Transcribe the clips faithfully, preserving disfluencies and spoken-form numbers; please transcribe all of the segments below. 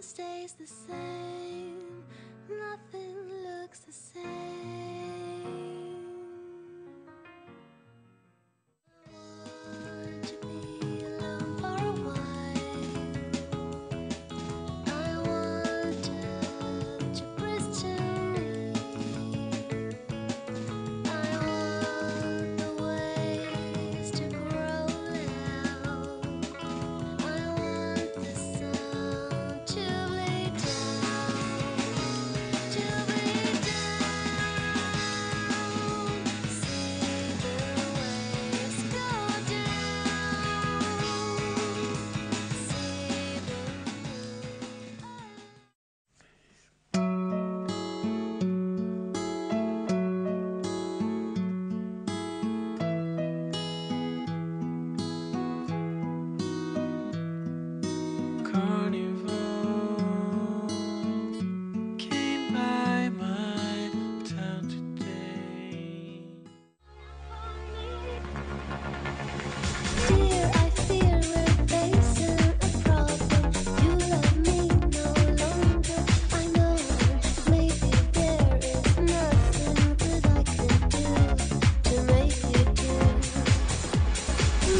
nothing stays the same, nothing looks the same. I want to be alone for a while. I want her to press to me. I want the ways to grow loud. I want the sound to be down, to be down. See the waves go down. See the waves. Carnival came by my town today. Dear, I fear we're facing a problem. You love me no longer. I know maybe there is nothing that I can do to make you do.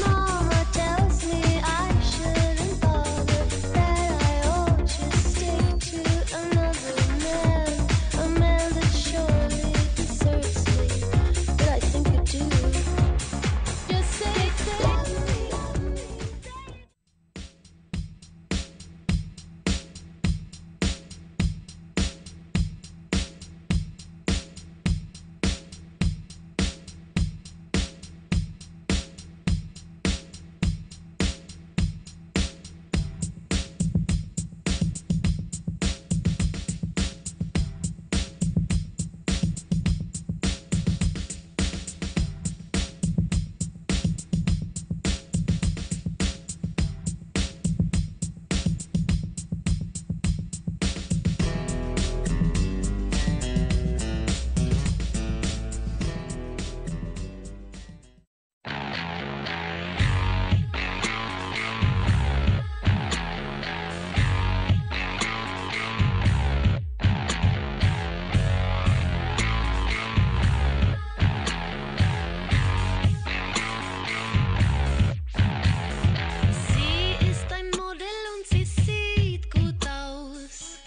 Mama tells me I shouldn't bother, that I ought to stick to another man, a man that surely deserves me. But I think you do. Just say, take me. Sie ist ein Modell und sie sieht gut aus.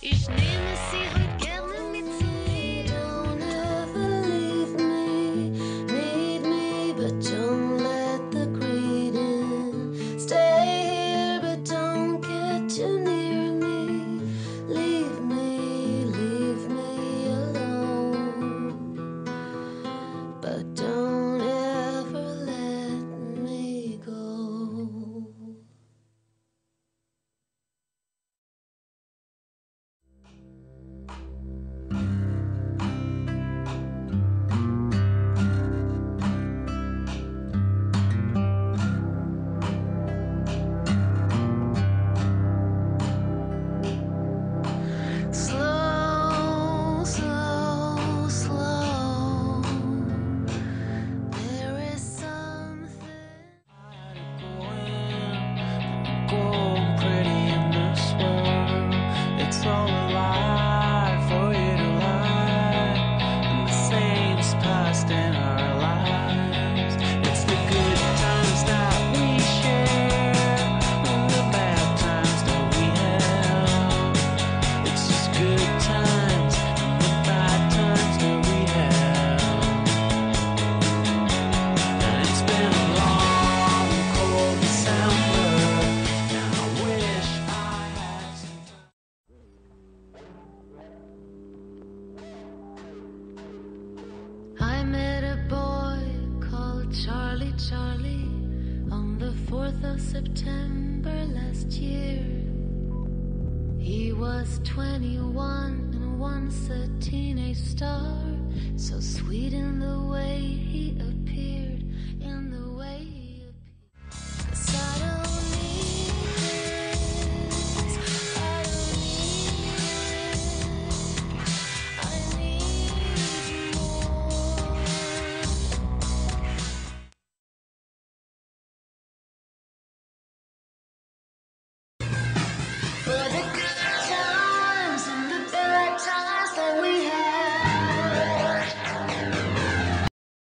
Ich nehme sie heute gerne mit zu mir. Don't ever leave me, need me, but don't let the greed in. Stay here, but don't get too near me. Leave me, leave me alone. But don't ever let me go. Slow, slow, slow. There is something. Go pretty in this world. It's all a lie for you to lie. And the same's past in our lives. It's the good times that we share and the bad times that we have. It's just good times and the bad times that we have. And it's been a long, cold December, and I wish I had some time. I met a boy called Charlie Charlie on the fourth of September last year. He was twenty-one and once a teenage star, so sweet in the way he appeared.